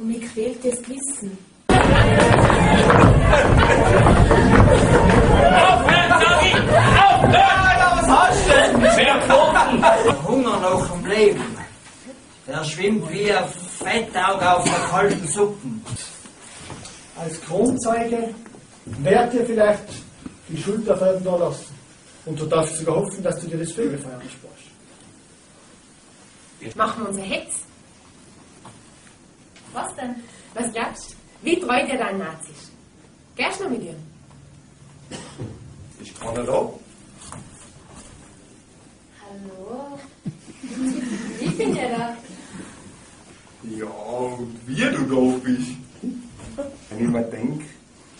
und mir quält das Gewissen. Aufhören, sag ich! Aufhören! Was hast du denn? Wer kochen? Der Hunger nach dem Leben, der schwimmt wie ein Fettaug auf einer kalten Suppe. Als Kronzeuge werd dir vielleicht die Schulter fallen da lassen. Und du darfst sogar hoffen, dass du dir das Vögelfeiern sparst. Machen wir unser Hetz? Was denn? Was glaubst du? Wie treu dir dein Nazis? Gehst du noch mit dir? Ich kann nicht ab. Hallo? Ich bin ja da. Ja, und wie du da bist. Wenn ich mir denke,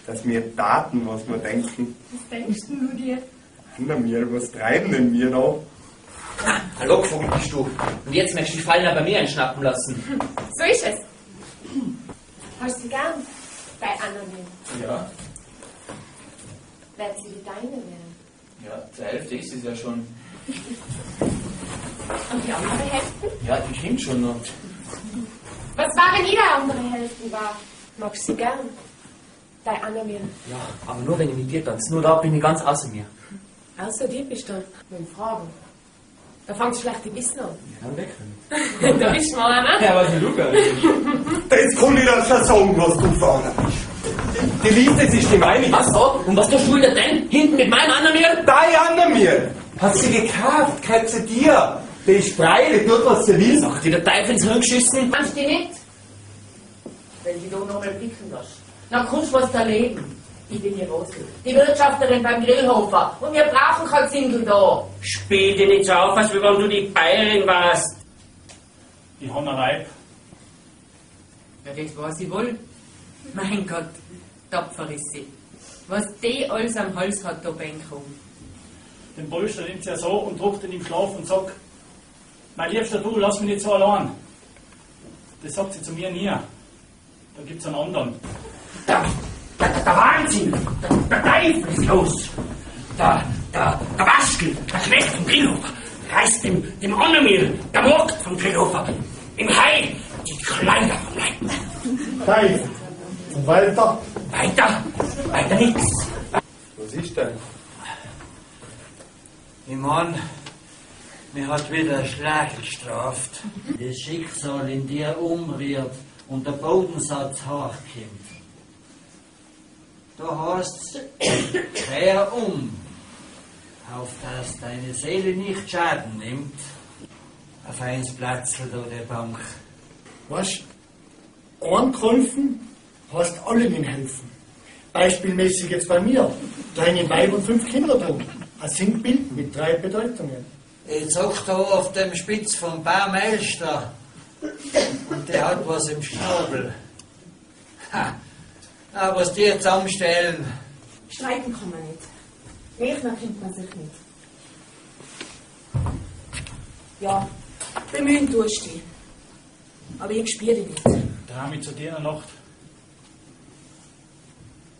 dass wir taten, was wir denken. Was denkst du dir? Na mir, was treiben denn wir da? Ah, hallo, Vogel bist du. Und jetzt möchtest du die Fallen aber mir einschnappen lassen. So ist es. Hast du sie gern bei anderen? Ja. Werden sie die deine werden? Ja, zur Hälfte ist es ja schon. Und die andere Hälfte? Ja, die stimmt schon noch. Was war, wenn jeder andere Hälfte war? Magst du sie gern bei anderen? Ja, aber nur wenn ich mit dir tanze. Nur da bin ich ganz außer mir. Außer dir bist du mit Fragen. Da fangst du schlecht die Wissen an. Ja, dann weg. Da bist du mal einer. Ja, was du gar nicht. Das kann ich dann schon sagen, was du vorne bist. Die Liste ist die meine. Was da? Und was da schuldet denn? Hinten mit meinem Anamir? Dein Anamir! Hast sie gekauft? Gehört sie dir? Die ist frei, die tut, was sie will. Ach, die der Teufel ins Hirn geschissen. Kannst du die nicht? Wenn du da noch mal blicken lässt. Dann kannst du was erleben. Ich bin die Rosel, die Wirtschafterin beim Grillhofer. Und wir brauchen kein Zindel da. Spiel dir nicht so auf, als wenn du die Bayerin warst. Ich habe einen Reib. Ja, das war sie wohl. Mein Gott, tapfer ist sie. Was die alles am Hals hat, da bin ich. Den Polster nimmt sie ja so und druckt ihn im Schlaf und sagt: Mein Liebster, du, lass mich nicht so allein. Das sagt sie zu mir nie. Da gibt's einen anderen. Der Wahnsinn, der Teufel ist los. Der Waschel, der Knecht vom Grillhofer, reißt dem Annemir, der Mord vom Grillhofer, im Hai die Kleider vom Leib. Teufel, und weiter? Weiter nichts. Was ist denn? Ich mein, mir hat wieder Schlag gestraft. Das Schicksal in dir umrührt und der Bodensatz hochkommt. Da heißt's, kehr um, auf dass deine Seele nicht Schaden nimmt. Ein feines Platzl da der Bank. Weißt du, angeholfen hast allen in helfen. Beispielmäßig jetzt bei mir, deine Weib und 5 Kinder drum. Ein Sinnbild mit 3 Bedeutungen. Jetzt sagst du auf dem Spitz vom Baum Elster und der hat was im Schnabel. Ha! Ah, was die jetzt anstellen. Streiten kann man nicht. Rechnen kennt man sich nicht. Ja, bemühen tust du. Aber ich spüre dich nicht. Dreh mich zu dir in der Nacht.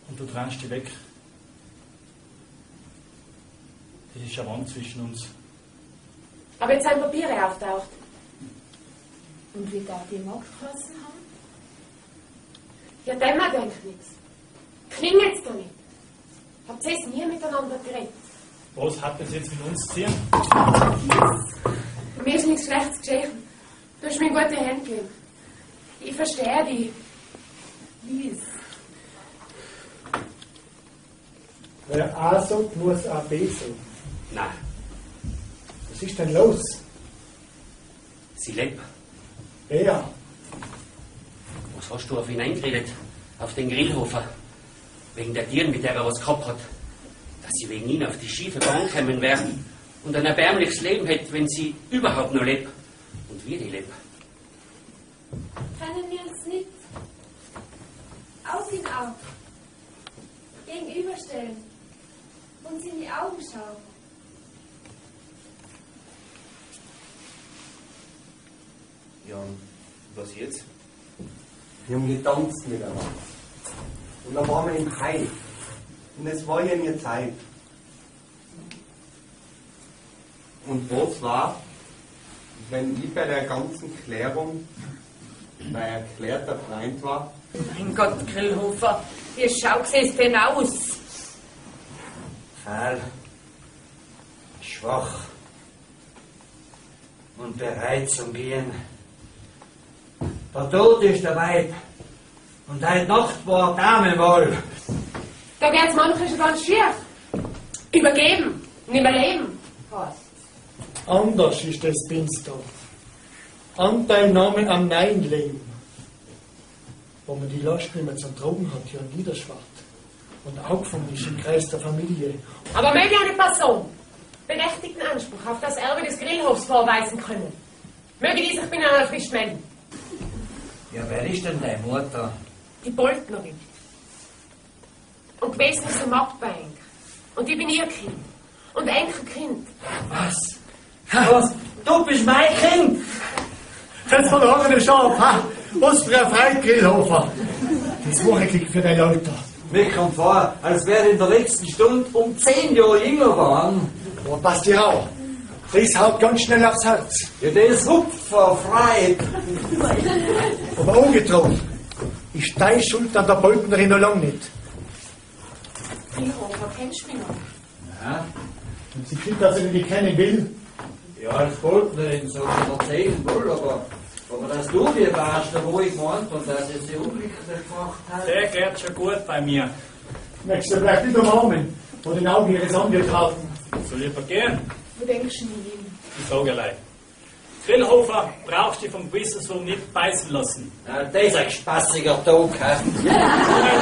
Und du trennst dich weg. Das ist eine Wand zwischen uns. Aber jetzt sind Papiere auftaucht. Und wie darf die Markt geheißen haben? Ja, dem man denkt nichts. Klingelt's da nicht. Habt ihr es nie miteinander geredet? Was hat das jetzt mit uns zu tun? Mir ist nichts Schlechtes geschehen. Du hast mir gute Hände gegeben. Ich verstehe dich. Wie ist es? Wer A sagt, muss A B sagen. Nein. Was ist denn los? Sie lebt. Wer? Was hast du auf ihn eingeredet? Auf den Grillhofer? Wegen der Tieren, mit der er was gehabt hat. Dass sie wegen ihn auf die schiefe Bahn kommen werden und ein erbärmliches Leben hätte, wenn sie überhaupt noch lebt. Und wir die leben. Können wir uns nicht auf ihn auf gegenüberstellen und sie in die Augen schauen? Ja, und was jetzt? Wir haben getanzt miteinander. Und dann waren wir im Hai. Und es war ja nie Zeit. Und was war, wenn ich bei der ganzen Klärung mein erklärter Freund war. Mein Gott, Grillhofer, wie schaut's es denn aus? Fahl, schwach und bereit zum Gehen. Der Tod ist der Weib und heute Nacht war Dame wohl. Da wird's manche schon ganz schier. Übergeben, nicht mehr leben. Anders ist das Binsdorf. Anteilnahme am Nein-Leben. Wo man die Last nicht mehr zum Drogen hat, hier in Niederschwart. Und Augenfang ist im Kreis der Familie. Aber möge eine Person berechtigten Anspruch auf das Erbe des Grillhofs vorweisen können, möge die sich beinahe frisch melden. Ja, wer ist denn deine Mutter? Die Boltnerin. Und gewesen ist ein Marktbeink. Und ich bin ihr Kind. Und Enkelkind. Was? Was? Du bist mein Kind! Das verlorene Schaf, ha? Was für ein Freund, Grillhofer! Das Woche klingt für dein Alter. Mir kommt vor, als wäre in der letzten Stunde um 10 Jahre jünger geworden. Aber passt dir auch. Das haut ganz schnell aufs Herz. Ja, das hupft vor Freude. Aber ungetroffen ist deine Schuld an der Boltnerin noch lange nicht. Grillhofer, kennst du mich noch? Ja. Und sie kriegt, dass sie nicht kennen will. Ja, als Boltnerin soll man erzählen wohl, aber dass du dir warst, wo ich meinte und dass ich sie unglücklich gemacht habe. Der geht schon gut bei mir. Möchtest du vielleicht nicht umarmen und den Augen ihres Angetrauten? Soll ich vergehen? Wo denkst du nicht hin? Ich sage allein. Grillhofer, brauchst du dich vom Gewissenswurm nicht beißen lassen. Na, das ist ein spaßiger Tag, he?